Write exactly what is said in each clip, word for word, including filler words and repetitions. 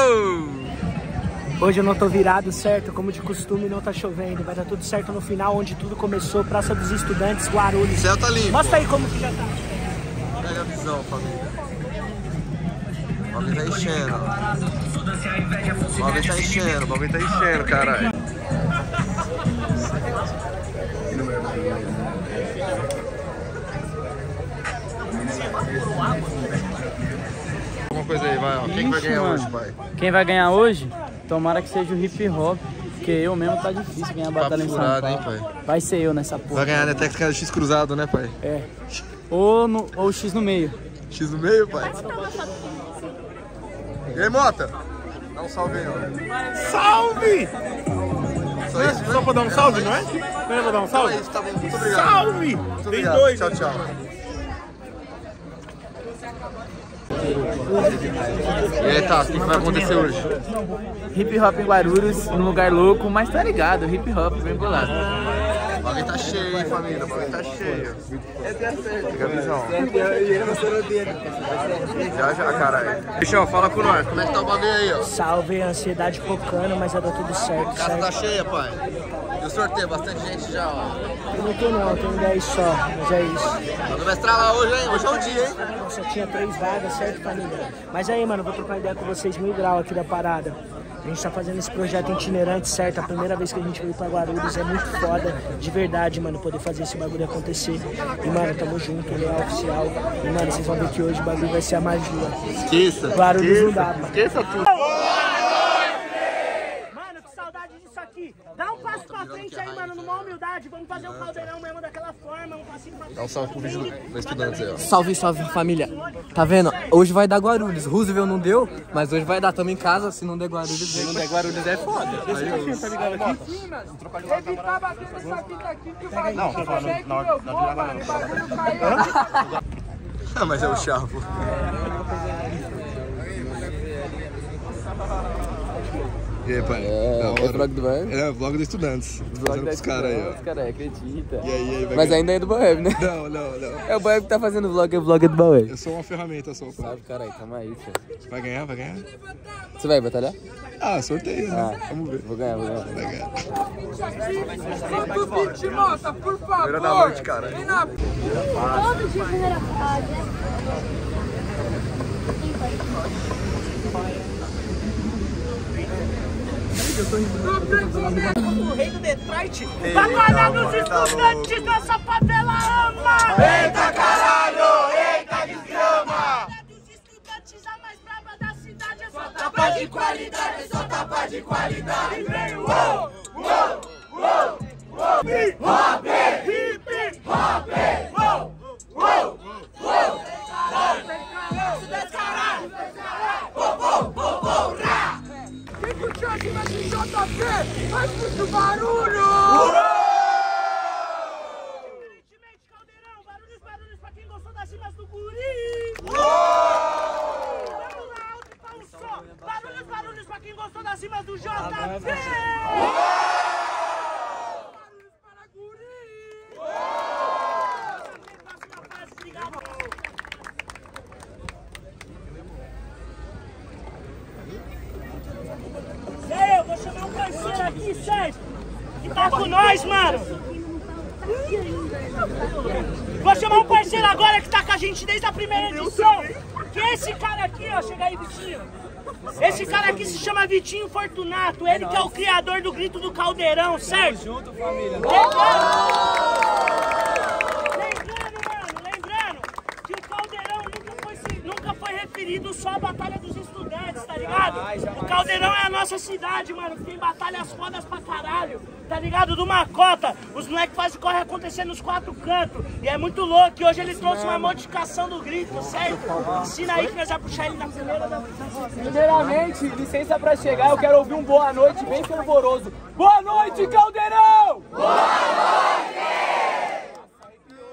Go! Hoje eu não tô virado, certo? Como de costume, não tá chovendo. Vai dar tudo certo no final, onde tudo começou. Praça dos Estudantes, Guarulhos. O céu tá limpo. Mostra aí como que já tá. Pega a visão, família. O bagulho tá enchendo. O bagulho tá enchendo, o bagulho tá enchendo, caralho. Alguma coisa aí, vai, ó. Quem Ixi, vai ganhar mano. hoje, pai? Quem vai ganhar hoje? Tomara que seja o hip hop. Porque eu mesmo tá difícil ganhar a batalha furado, em São Paulo. Hein, pai? Vai ser eu nessa porra. Vai ganhar na técnica do X cruzado, né, pai? É. Ou, no, ou o X no meio. X no meio, pai? E aí, Mota? Dá um salve aí, ó. Salve! Só, isso, Só né? pra dar um salve, é, não é? Não é pra dar um salve? Não, é isso, tá bom. Muito obrigado. Salve! Muito obrigado. Tem dois. Tchau, tchau. E aí, tá, o que vai acontecer hoje? Hip hop em Guarulhos, num lugar louco, mas tá ligado, hip hop bem bolado. O bagulho tá cheio, hein, família? O bagulho tá cheio. Fica a visão. Já, já, caralho. Bichão, fala com nós, como é que tá o bagulho aí, ó? Salve, ansiedade focando, mas já deu tudo certo. A casa tá cheia, pai. E o sorteio, bastante gente já, ó. Eu não tô não, tem dez só, mas é isso. Mas vai estralar hoje, hein? Hoje é o dia, hein? Nossa, tinha três vagas, certo, família? Mas aí, mano, vou trocar ideia com vocês mil grau aqui da parada. A gente tá fazendo esse projeto itinerante, certo? A primeira vez que a gente veio pra Guarulhos, é muito foda, de verdade, mano, poder fazer esse bagulho acontecer. E, mano, tamo junto, real, oficial. E, mano, vocês vão ver que hoje o bagulho vai ser a magia. Esqueça, Guarulhos esqueça, não dá, mano. Esqueça tudo. Dá um passo pra frente aí, mano, numa humildade. Vamos fazer o caldeirão mesmo daquela forma, um passinho pra frente. Dá um salve pro vídeo dos estudantes aí, ó. Salve, salve, família. Tá vendo? Hoje vai dar Guarulhos. Roosevelt não deu, mas hoje vai dar. Tamo em casa, se não der Guarulhos. Se não der Guarulhos é foda. Tá ligado aqui? Evitar bater nessa fita aqui que o bagulho tá fazendo que eu vou, mano. O bagulho caiu. Ah, mas é o chavo. E aí, pai? É, é o vlog do Baweb? É, o vlog dos estudantes. O vlog dos caras aí, ó. Os caras aí, acredita. E aí, aí, vai Mas ganhar. ainda é do Baweb, né? Não, não, não. É o Baweb que tá fazendo vlog, é o vlog do Baweb. Eu sou uma ferramenta só, pai. Sabe, cara aí, tamo aí, cara. Vai ganhar, vai ganhar? Você vai batalhar? Ah, sorteio, né? Ah, vamos ver. Vou ganhar, vou ganhar. Vai ganhar. Vamos pedir, Mota, por favor. Primeira da noite, cara. Vem na... Vamos de primeira fase, né? O rei do Detroit. Batalha dos estudantes, nossa favela ama. Eita caralho, eita desgrama. Batalha dos estudantes, a mais brava da cidade. É só tapa de qualidade, é só tapa de qualidade. E vem o uou, uou, uou, uou. Hip hop, hip hop, uou, uou, uou. Caralho, descaralho, descaralho. Uou, uou, uou, rá. Quem curtiu aqui vai pro J P, faz muito barulho! Diferentemente, caldeirão, barulhos, barulhos pra quem gostou das rimas do guri! Vamos lá, alto pra um só! Barulhos, barulhos pra quem gostou das rimas do J P! Barulhos para guri! Próxima fase, obrigado! Eu vou chamar um parceiro aqui, certo? Que tá com nós, mano. Vou chamar um parceiro agora que tá com a gente desde a primeira edição. Que é esse cara aqui, ó. Chega aí, Vitinho. Esse cara aqui se chama Vitinho Fortunato. Ele que é o criador do Grito do Caldeirão, certo? Tamo junto, família. Lembrando, mano, lembrando que o Caldeirão nunca foi, nunca foi referido só à Batalha dos Estudantes, tá ligado? O Caldeirão é a nossa cidade, mano, que tem batalhas fodas pra caralho, tá ligado? Do Macota, os moleques fazem corre acontecer nos quatro cantos, e é muito louco, e hoje ele trouxe uma modificação do grito, certo? Ensina aí que nós vamos puxar ele na primeira da... Primeiramente, licença pra chegar, eu quero ouvir um boa noite bem fervoroso. Boa noite, Caldeirão! Boa noite!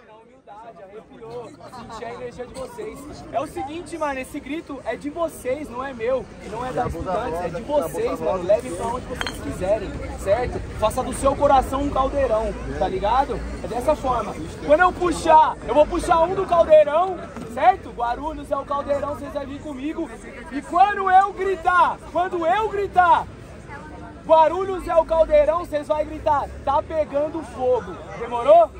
Na humildade, arrepiou, senti a energia de vocês. É o seguinte, mano, esse grito é de vocês, não é meu, não é da estudantes, é de vocês, mano. Levem pra onde vocês quiserem, certo? Faça do seu coração um caldeirão, tá ligado? É dessa forma. Quando eu puxar, eu vou puxar um do caldeirão, certo? Guarulhos é o caldeirão, vocês vão vir comigo. E quando eu gritar, quando eu gritar, Guarulhos é o caldeirão, vocês vão gritar, tá pegando fogo. Demorou?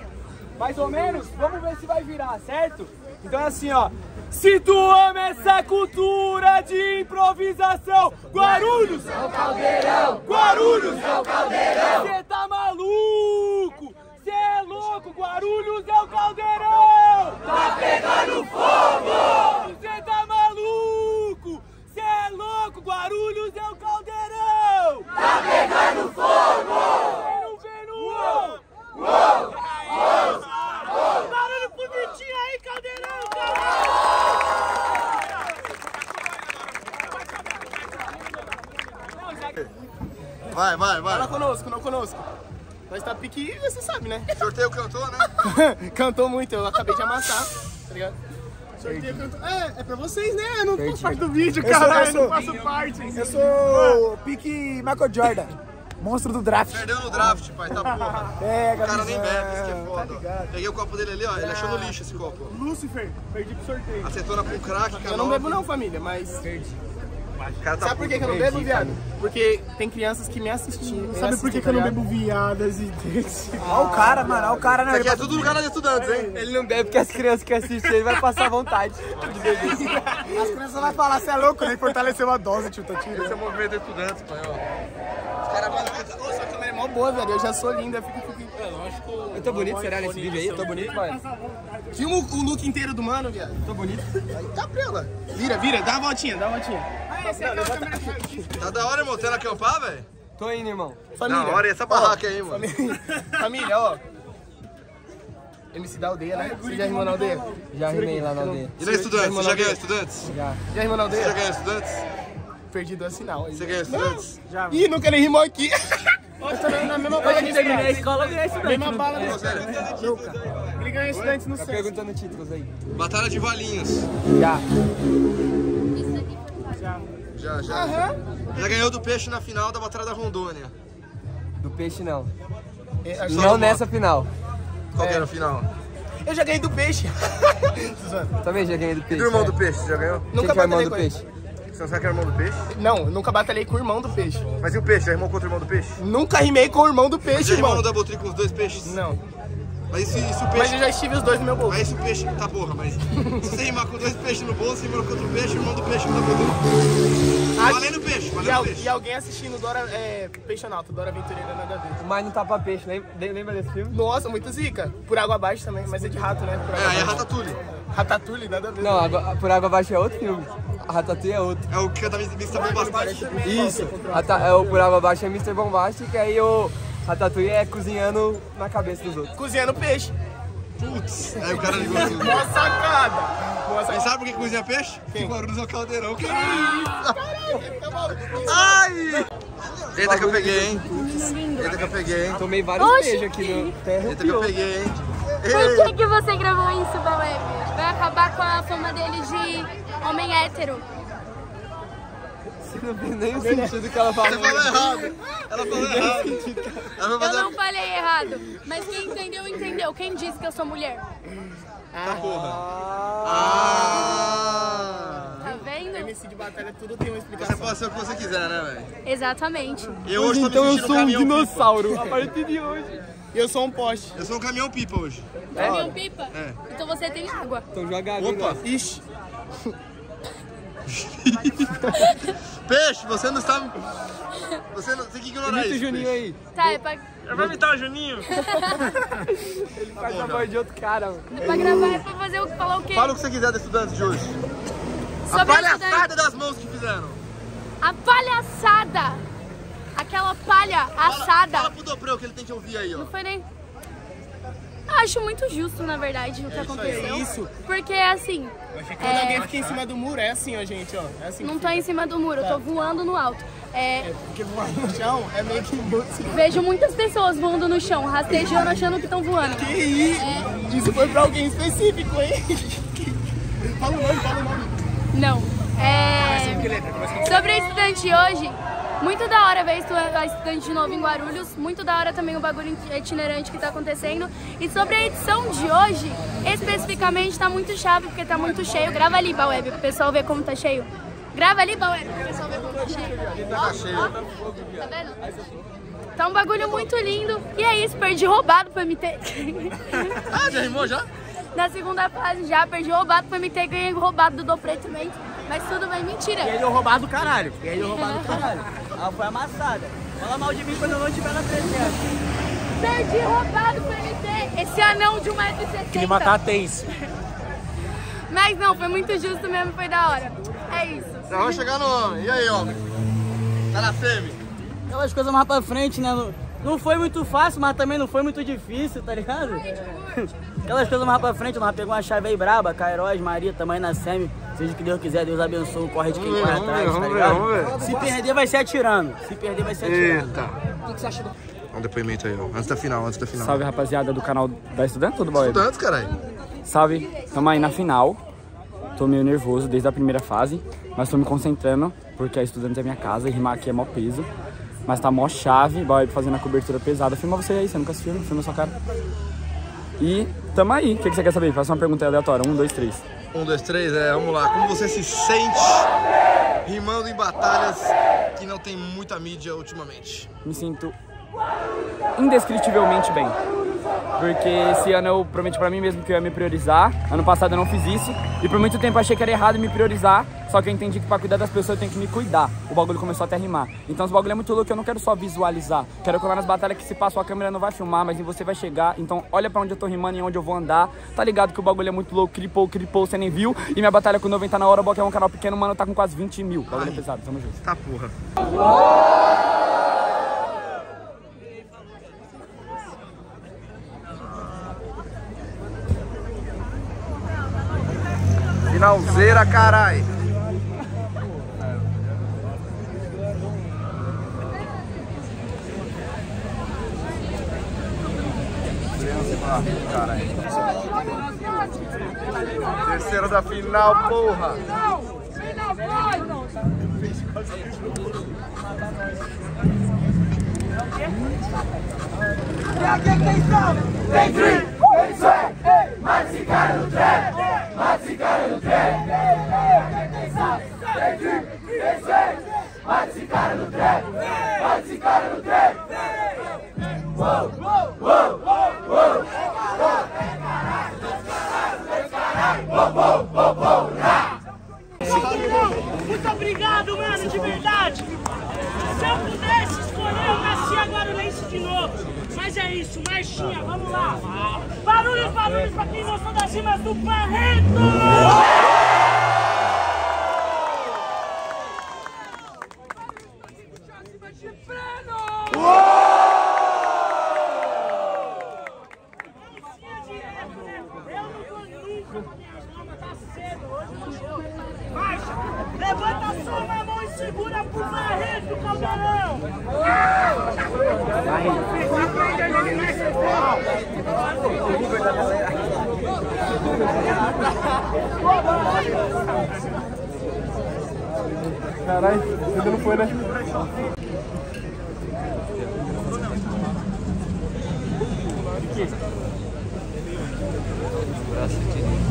Mais ou menos? Vamos ver se vai virar, certo? Então é assim, ó. Se tu ama essa cultura de improvisação, Guarulhos é o caldeirão, Guarulhos é o caldeirão. Você tá maluco? Você é louco? Guarulhos é o caldeirão. Tá pegando fogo. Você tá maluco? Você é louco? Guarulhos é o caldeirão. Tá pegando fogo. Venu, venu, uou, uou, uou. Barulho bonitinho aí, caldeirão, caldeirão. Vai, vai, vai. Fala conosco, não conosco. Nós tá pique, você sabe, né? Sorteio cantou, né? Cantou muito, eu acabei de amassar, tá ligado? Sorteio cantou. É, é pra vocês, né? Eu não faço parte do vídeo, cara. Eu, sou, eu, sou, eu não faço parte. Eu sou pique Michael Jordan. Monstro do draft. Perdeu no draft, pai, tá porra. É, galera. O cara nem bebe, isso que é foda. Tá, peguei o copo dele ali, ó. Ele achou no lixo esse copo. Lucifer, perdi pro sorteio. Acertona pro crack, cara. Eu não bebo não, família, mas... Perdi. Tá. Sabe por que, que eu não bebo, viado? Porque tem crianças que me assistiram. Sabe por que, que eu não bebo viadas e desse? Ah, olha o cara, mano, olha o cara na hora. Isso aqui é tudo no canal de estudantes, hein? Ele não bebe porque as crianças que assistem ele vai passar vontade de beber. As crianças vão falar, você é louco, ele fortaleceu a dose, tio, tá tirando. Esse é o movimento de estudantes, pai, ó. Os caras falam, nossa, a câmera é mó boa, velho, eu já sou linda, eu fico um pouquinho... Eu tô bonito, será, nesse vídeo aí? Eu tô bonito, pai. Filma o look inteiro do mano, viado. Tô bonito. Aí, Gabriela. Vira, vira, dá uma voltinha, dá uma voltinha. Tá da hora, irmão? Você vai acampar, velho? Tô indo, irmão. Família. Da hora, e essa barraca aí, mano? Família, família, ó. M C da aldeia, né? Você já rimou na aldeia? Já rimei lá na aldeia. E na Estudantes? Você já ganhou Estudantes? Já. Já rimou na aldeia? Você já ganhou Estudantes? Perdi dois sinal. Você ganhou Estudantes? Já. Ih, nunca nem rimou aqui. Na mesma bala de terminei a escola, eu ganhei Estudantes. Mesma bala de escola. Ele ganhou Estudantes no centro. Tá perguntando títulos aí. Batalha de Valinhos. Já. Já, já. Uhum. Já ganhou do Peixe na final da Batalha da Rondônia. Do Peixe, não. É, não nessa final. Qual é. que era a final? Eu já ganhei do Peixe. Também já ganhei do Peixe. E do irmão é. do Peixe, já ganhou? Nunca batalhei com ele. Você não sabe que é irmão do Peixe? Não, nunca batalhei com o irmão do Peixe. Mas e o Peixe? Já rimou contra o irmão do Peixe? Nunca rimei com o irmão do Peixe, irmão. Você já rimou no Double Tree com os dois peixes? Não. Mas, se, se o peixe... mas eu já estive os dois no meu bolso. Mas se o peixe... Tá porra, mas... se você rimar com dois peixes no bolso, você rimar com outro peixe, irmão do peixe, irmão do peixe. Ah, valendo peixe, valendo e al... peixe. E alguém assistindo Dora... É... Peixonauta, Dora Aventureira, nada a ver. Mas não tapa peixe, lembra, lembra desse filme? Nossa, muito zica. Por água abaixo também, mas é de rato, né? Por água é, abaixo. É Ratatouille. Ratatouille, nada a ver. Não, água... por água abaixo é outro filme. A Ratatouille é outro. É o que canta mister Bombastic. Isso. Ta... É, o por água abaixo é mister Bombastic, aí o... Ratatouille é cozinhando na cabeça dos outros. Cozinhando peixe. Putz, aí o cara ligou assim. Boa sacada. Boa sacada. E sabe por que cozinha peixe? Porque Guarulhos é o caldeirão. Que caralho, tá maluco. Ai. Eita que eu peguei, hein. Eita que eu peguei, hein. Tomei vários Oxi. beijos aqui no terra. Eita que eu peguei, hein. Por que, que você gravou isso, Baweb? Vai acabar com a fama dele de homem hétero. Não tem nem o sentido que ela falou. Ela falou errado. Ela falou errado. Eu não falei errado. Mas quem entendeu, entendeu. Quem disse que eu sou mulher? Ah, porra. Ah. Tá vendo? M C de batalha tudo tem uma explicação. Você pode ser o que você quiser, né, velho? Exatamente. Eu hoje então eu sou um dinossauro. A partir de hoje. Eu sou um poste. Eu sou um caminhão pipa hoje. É? Caminhão pipa? É. Então você tem água. Então joga água. Opa. Ixi. Peixe, você não sabe. Você não tem que ignorar imita isso. Imita o Juninho peixe. aí. Tá, é pra. Eu vou imitar o Juninho. Ele tá faz bom, a voz de outro cara. Mano. É pra gravar, é pra fazer o... falar o quê? Fala o que você quiser dos estudantes de hoje. Sobre a palhaçada das mãos que fizeram. A palhaçada. Aquela palha fala, assada. Fala pro Dobreu que ele tem que ouvir aí, ó. Não foi nem. Acho muito justo, na verdade, o que é isso aconteceu. Aí, isso. Porque assim, é assim. Quando alguém fica em cima do muro, é assim, ó, gente, ó. É assim não tô fica. em cima do muro, tá. Eu tô voando no alto. É... é porque voar no chão é meio que impossível. Vejo muitas pessoas voando no chão, rastejando, achando que estão voando. Que isso? É... Isso foi pra alguém específico, hein? Fala o nome, fala o nome. Não. É. Sobre a estudante hoje, Muito da hora ver a Estudante de novo em Guarulhos, muito da hora também o bagulho itinerante que tá acontecendo. E sobre a edição de hoje, especificamente, tá muito chave, porque tá muito cheio. Grava ali, Baweb, pro pessoal ver como tá cheio. Grava ali, Baweb, pro pessoal ver como tá cheio. Ó, ó, tá vendo? Tá um bagulho muito lindo. E é isso, perdi roubado pro M T. Ah, já rimou já? Na segunda fase já, perdi roubado pro M T, ganhei roubado do Dopretamente. Mas tudo bem, mentira. E ele é roubado do caralho. E ele é roubado do caralho. Ela foi amassada. Fala mal de mim quando eu não estiver na presença. Perdi roubado pro M T. Esse anão de um metro e sessenta. Que me matar tenso. Mas não, foi muito justo mesmo, foi da hora. É isso. Já vamos chegar no homem. E aí, homem? Tá na semi? Aquelas coisas mais pra frente, né? Não foi muito fácil, mas também não foi muito difícil, tá ligado? Aquelas coisas mais pra frente, nós pegamos uma chave aí braba, Cairóis, Maria, também na semi. Seja o que Deus quiser, Deus abençoe, corre de quem vai atrás, tá ligado? Se perder vai ser atirando, se perder vai ser atirando. Eita! O que você acha do... Olha o depoimento aí, ó. Antes da final, antes da final. Salve, rapaziada do canal da Estudantes ou do Baweb? Estudantes, caralho. Salve, tamo aí na final. Tô meio nervoso desde a primeira fase, mas tô me concentrando, porque a Estudantes é minha casa e rimar aqui é mó peso. Mas tá mó chave, vai fazendo a cobertura pesada. Filma você aí, você nunca se filma, filma sua cara. E tamo aí. O que, que você quer saber? Faça uma pergunta aleatória. Um, dois, três. Um, dois, três, é, vamos lá. Como você se sente rimando em batalhas que não tem muita mídia ultimamente? Me sinto indescritivelmente bem. Porque esse ano eu prometi pra mim mesmo que eu ia me priorizar. Ano passado eu não fiz isso. E por muito tempo eu achei que era errado me priorizar. Só que eu entendi que pra cuidar das pessoas eu tenho que me cuidar. O bagulho começou até a rimar. Então os bagulho é muito louco, eu não quero só visualizar. Quero colar nas batalhas que se passou a câmera não vai filmar, mas em você vai chegar. Então olha pra onde eu tô rimando e onde eu vou andar. Tá ligado que o bagulho é muito louco, cripou, cripou, você nem viu. E minha batalha com noventa na hora, o bloco é um canal pequeno, mano, tá com quase vinte mil. O bagulho é pesado, tamo junto. Tá porra. Finalzeira, carai! Terceiro da final, porra! Final! Final, vai! Tem grito! Tem swag! Mas esse cara no trap! Mata esse cara no trap! Quem sabe? Tem drip, tem swag! Mata esse cara no trap! Mata esse cara no trap! Uou, uou, uou! Tem caralho, tem caralho, tem caralho! Uou, uou, uou, uou! Muito obrigado, mano, de verdade! Se eu pudesse escolher, eu nascia guarulhense de novo! Mas é isso, marchinha, vamos lá! Barulhos, barulhos pra quem gostou das rimas do Barreto! Chacima de freno! Eu não tô nunca com a minha alma, tá cedo hoje, não. Marcha! Levanta só uma mão e segura pro Barreto do Caldeirão! Caralho, ainda não foi, né? Braço direito.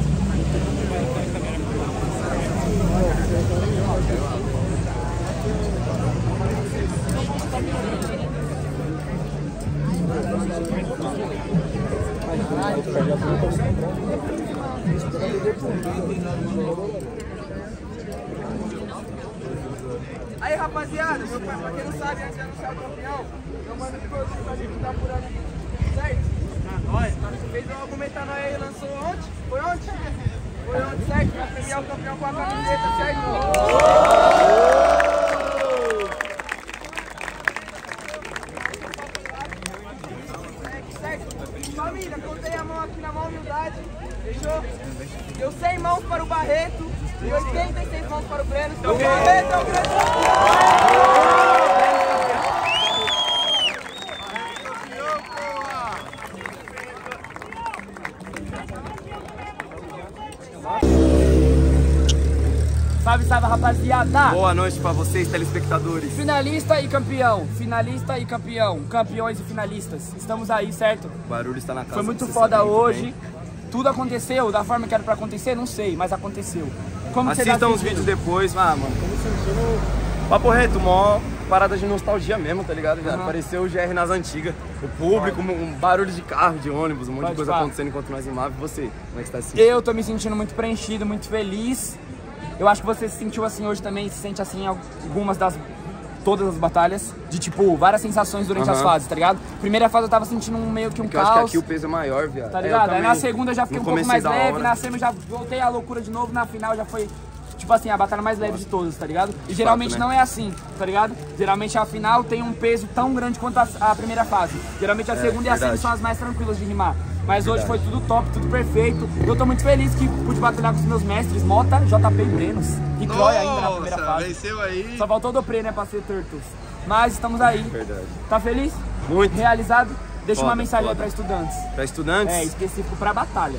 Aí, rapaziada, meu pai, pra quem não sabe, antes de anunciar o campeão, eu mando de produto pra gente dar por aqui, certo? Na nós, fez uma comentário aí, lançou ontem? Foi ontem? Foi ontem, certo? Pra premiar o campeão com a camiseta, certo? Família, contei a mão aqui na mão humildade, fechou? Deu cem mãos para o Barreto e oitenta e seis mãos para o Breno. Então o Barreto é o grande campeão! Salve, salve, rapaziada! lá. Boa noite pra vocês, telespectadores. Finalista e campeão, finalista e campeão, campeões e finalistas. Estamos aí, certo? O barulho está na casa. Foi muito foda hoje. Bem. Tudo aconteceu da forma que era pra acontecer, não sei, mas aconteceu. Como assistam os vídeos depois. Ah, mano, tô me sentindo... Papo reto, mó parada de nostalgia mesmo, tá ligado? Uhum. Apareceu o G R nas antigas. O público, um, um barulho de carro, de ônibus, um monte Pode de coisa falar. acontecendo enquanto nós rimávamos. Você, como é que você tá se sentindo? Eu tô me sentindo muito preenchido, muito feliz. Eu acho que você se sentiu assim hoje também, se sente assim em algumas das... todas as batalhas, de tipo, várias sensações durante uhum. as fases, tá ligado? Primeira fase eu tava sentindo um, meio que um é que caos. Eu acho que aqui o peso é maior, viado. Tá ligado? É, Aí na segunda eu já fiquei um pouco mais leve, na semi já voltei à loucura de novo, na final já foi, tipo assim, a batalha mais leve Nossa. de todas, tá ligado? E de geralmente fato, né? não é assim, tá ligado? Geralmente a final tem um peso tão grande quanto a, a primeira fase. Geralmente a é, segunda verdade. e a semi são as mais tranquilas de rimar. Mas verdade. hoje foi tudo top, tudo perfeito. Eu tô muito feliz que pude batalhar com os meus mestres, Mota, J P e Denos. E Croy ainda na primeira fase. Venceu aí. Só faltou o Dopré, né, pra ser Turtles. Mas estamos aí. Verdade. Tá feliz? Muito. Realizado? Deixa foda, uma mensagem foda. aí pra estudantes. Pra estudantes? É, específico pra batalha.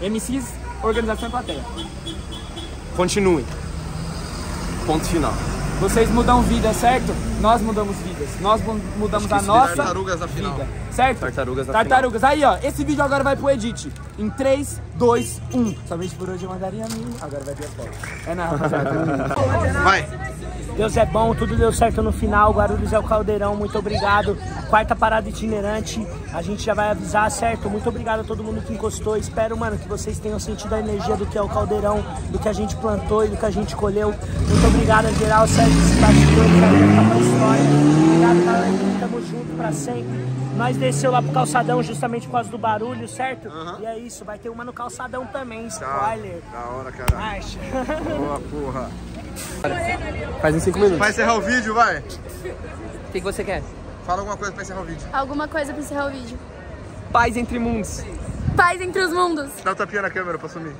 M Cs, organização e plateia. Continuem. Ponto final. Vocês mudam vidas, certo? Nós mudamos vidas. Nós mudamos a nossa tartarugas na final. vida. Certo? Tartarugas na Tartarugas. Final. Aí, ó. Esse vídeo agora vai pro edit. Em três, dois, um. Somente por hoje eu mandaria mil. Agora vai ter a foto. É na rapaziada. Vai. Deus é bom, tudo deu certo no final. Guarulhos é o caldeirão, muito obrigado. Quarta parada itinerante, a gente já vai avisar, certo? Muito obrigado a todo mundo que encostou. Espero, mano, que vocês tenham sentido a energia do que é o caldeirão, do que a gente plantou e do que a gente colheu. Muito obrigado a geral, certo? Esse bastidor que vai pra história. Obrigado, galera. Tamo junto pra sempre. Nós desceu lá pro calçadão justamente por causa do barulho, certo? Uhum. E é isso, vai ter uma no calçadão também, spoiler. Da hora, caralho. Marcha. Boa, porra. Faz em cinco minutos. Vai encerrar o vídeo, vai. O que, que você quer? Fala alguma coisa pra encerrar o vídeo. Alguma coisa pra encerrar o vídeo. Paz entre mundos. Paz entre os mundos. Dá um tapinha na câmera pra sumir.